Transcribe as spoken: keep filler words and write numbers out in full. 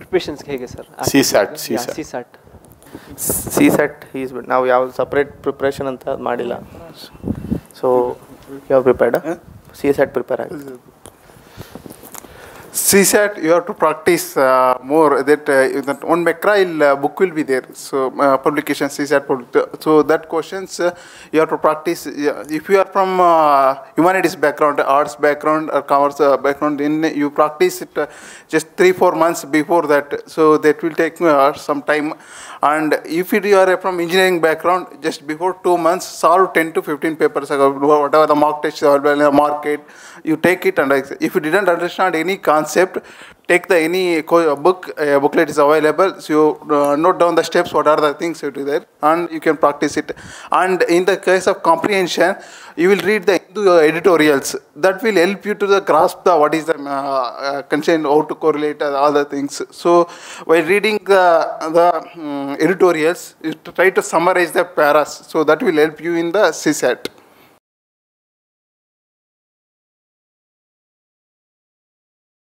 Preparations ಹೇಗೆ sir? CSAT CSAT CSAT is but ನಾವು ಯಾವ ಸಪ್ರೇಟ್ ಪ್ರಿಪರೇಷನ್ ಅಂತ ಅದು ಮಾಡಿಲ್ಲ. ಸೊ ಯಾವ ಪ್ರಿಪೇರ್ಡ್ ಸಿಸ್ಯಾಟ್ ಪ್ರಿಪೇರ್ ಆಗಿದೆ. C SAT, you have to practice uh, more. That, uh, that on McGraw-Hill uh, book will be there. So uh, publication C SAT. Public, so that questions uh, you have to practice. Uh, if you are from uh, humanities background, arts background, or commerce uh, background, then you practice it uh, just three four months before that. So that will take uh, some time. And if you are from engineering background, just before two months, solve ten to fifteen papers. Whatever the mock test or the market, you take it. And if you didn't understand any concept, Concept, take the any book, uh, booklet is available, so you uh, note down the steps, what are the things you do there, and you can practice it. And in the case of comprehension, you will read the editorials, that will help you to the grasp the what is the uh, uh, concern, how to correlate and all the things. So while reading the, the um, editorials, you try to summarize the paras, so that will help you in the C SAT.